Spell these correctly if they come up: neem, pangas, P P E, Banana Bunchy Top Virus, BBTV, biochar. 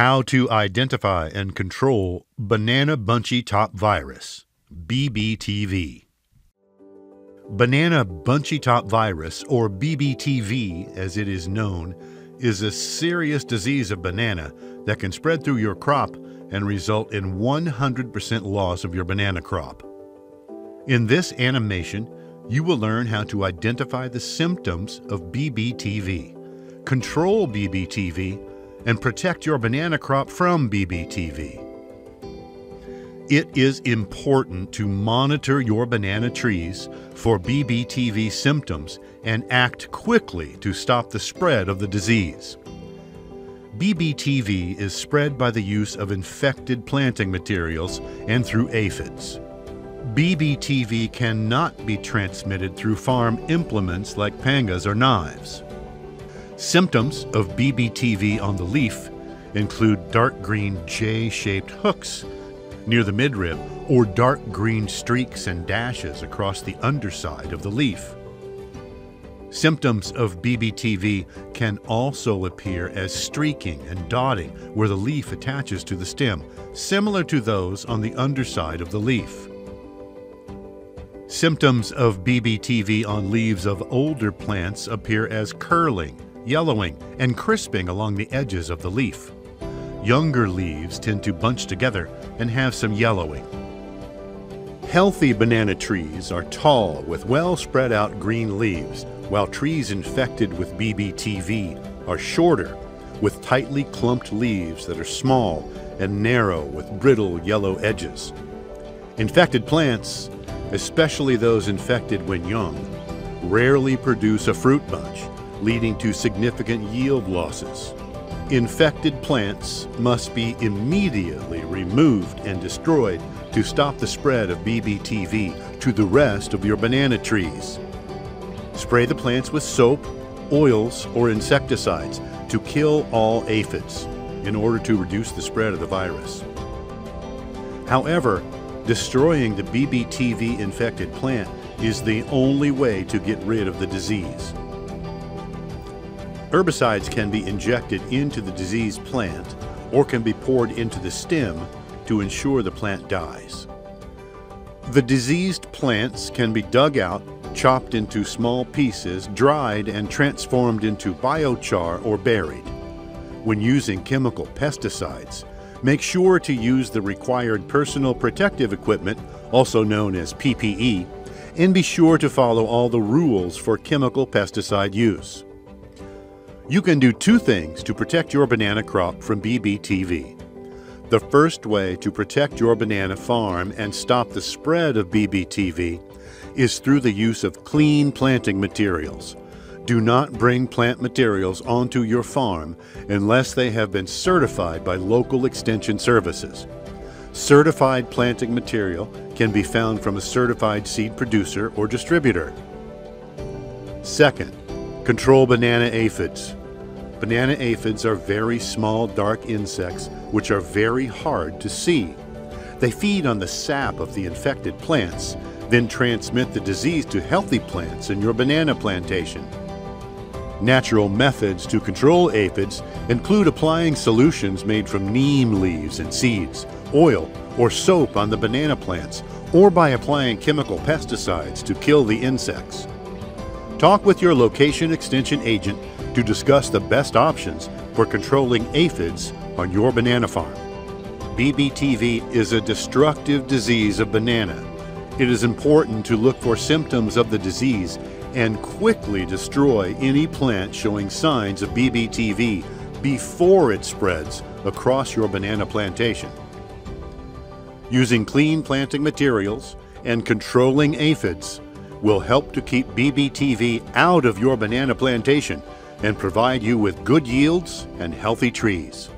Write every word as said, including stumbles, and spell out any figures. How to Identify and Control Banana Bunchytop Virus, B B T V. Banana bunchytop virus, or B B T V as it is known, is a serious disease of banana that can spread through your crop and result in one hundred percent loss of your banana crop. In this animation, you will learn how to identify the symptoms of B B T V, control B B T V, and protect your banana crop from B B T V. It is important to monitor your banana trees for B B T V symptoms and act quickly to stop the spread of the disease. B B T V is spread by the use of infected planting materials and through aphids. B B T V cannot be transmitted through farm implements like pangas or knives. Symptoms of B B T V on the leaf include dark green J-shaped hooks near the midrib or dark green streaks and dashes across the underside of the leaf. Symptoms of B B T V can also appear as streaking and dotting where the leaf attaches to the stem, similar to those on the underside of the leaf. Symptoms of B B T V on leaves of older plants appear as curling, yellowing, and crisping along the edges of the leaf. Younger leaves tend to bunch together and have some yellowing. Healthy banana trees are tall with well spread out green leaves, while trees infected with B B T V are shorter with tightly clumped leaves that are small and narrow with brittle yellow edges. Infected plants, especially those infected when young, rarely produce a fruit bunch, leading to significant yield losses. Infected plants must be immediately removed and destroyed to stop the spread of B B T V to the rest of your banana trees. Spray the plants with soap, oils, or insecticides to kill all aphids in order to reduce the spread of the virus. However, destroying the B B T V infected plant is the only way to get rid of the disease. Herbicides can be injected into the diseased plant or can be poured into the stem to ensure the plant dies. The diseased plants can be dug out, chopped into small pieces, dried, and transformed into biochar or buried. When using chemical pesticides, make sure to use the required personal protective equipment, also known as P P E, and be sure to follow all the rules for chemical pesticide use. You can do two things to protect your banana crop from B B T V. The first way to protect your banana farm and stop the spread of B B T V is through the use of clean planting materials. Do not bring plant materials onto your farm unless they have been certified by local extension services. Certified planting material can be found from a certified seed producer or distributor. Second, control banana aphids. Banana aphids are very small, dark insects which are very hard to see. They feed on the sap of the infected plants, then transmit the disease to healthy plants in your banana plantation. Natural methods to control aphids include applying solutions made from neem leaves and seeds, oil, or soap on the banana plants, or by applying chemical pesticides to kill the insects. Talk with your location extension agent to discuss the best options for controlling aphids on your banana farm. B B T V is a destructive disease of banana. It is important to look for symptoms of the disease and quickly destroy any plant showing signs of B B T V before it spreads across your banana plantation. Using clean planting materials and controlling aphids will help to keep B B T V out of your banana plantation and provide you with good yields and healthy trees.